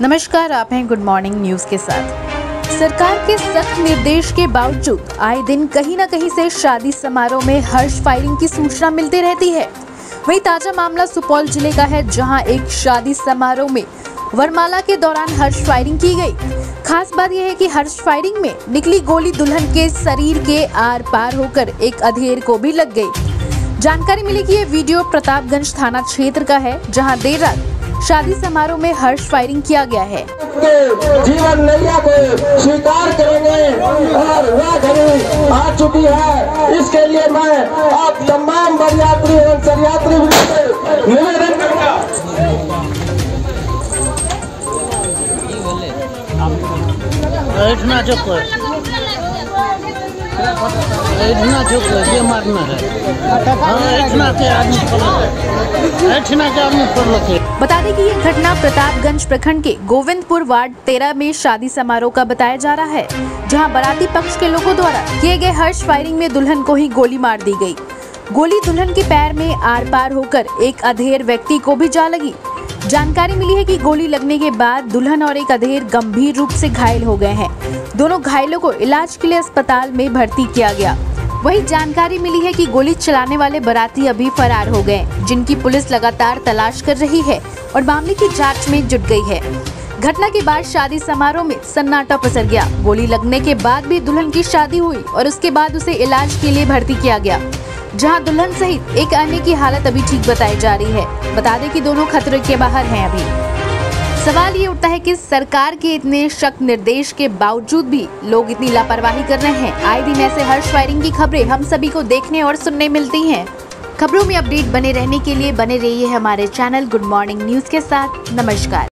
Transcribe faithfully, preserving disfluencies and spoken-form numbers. नमस्कार, आप हैं गुड मॉर्निंग न्यूज के साथ। सरकार के सख्त निर्देश के बावजूद आए दिन कहीं न कहीं से शादी समारोह में हर्ष फायरिंग की सूचना मिलती रहती है। वहीं ताजा मामला सुपौल जिले का है, जहां एक शादी समारोह में वरमाला के दौरान हर्ष फायरिंग की गई। खास बात यह है कि हर्ष फायरिंग में निकली गोली दुल्हन के शरीर के आर पार होकर एक अधेड़ को भी लग गई। जानकारी मिली कि ये वीडियो प्रतापगंज थाना क्षेत्र का है, जहां देर रात शादी समारोह में हर्ष फायरिंग किया गया है। जीवन नैया को स्वीकार करेंगे और वह घड़ी आ चुकी है। इसके लिए मैं आप तमाम बरियात्री एवं सरयात्री से निवेदन करूंगा। इतना चुप है, इतना चुप है, ये मारना है। इतना के आदमी इतना के आदमी पर लगे। बता दें कि ये घटना प्रतापगंज प्रखंड के गोविंदपुर वार्ड तेरह में शादी समारोह का बताया जा रहा है, जहां बाराती पक्ष के लोगों द्वारा किए गए हर्ष फायरिंग में दुल्हन को ही गोली मार दी गई। गोली दुल्हन के पैर में आर पार होकर एक अधेड़ व्यक्ति को भी जा लगी। जानकारी मिली है कि गोली लगने के बाद दुल्हन और एक अधेड़ गंभीर रूप से घायल हो गए हैं। दोनों घायलों को इलाज के लिए अस्पताल में भर्ती किया गया। वहीं जानकारी मिली है कि गोली चलाने वाले बाराती अभी फरार हो गए, जिनकी पुलिस लगातार तलाश कर रही है और मामले की जांच में जुट गई है। घटना के बाद शादी समारोह में सन्नाटा पसर गया। गोली लगने के बाद भी दुल्हन की शादी हुई और उसके बाद उसे इलाज के लिए भर्ती किया गया, जहां दुल्हन सहित एक अन्य की हालत अभी ठीक बताई जा रही है। बता दें कि दोनों खतरे के बाहर हैं। अभी सवाल ये उठता है कि सरकार के इतने सख्त निर्देश के बावजूद भी लोग इतनी लापरवाही कर रहे हैं। आए दिन ऐसे हर्ष फायरिंग की खबरें हम सभी को देखने और सुनने मिलती हैं। खबरों में अपडेट बने रहने के लिए बने रहिए हमारे चैनल गुड मॉर्निंग न्यूज के साथ। नमस्कार।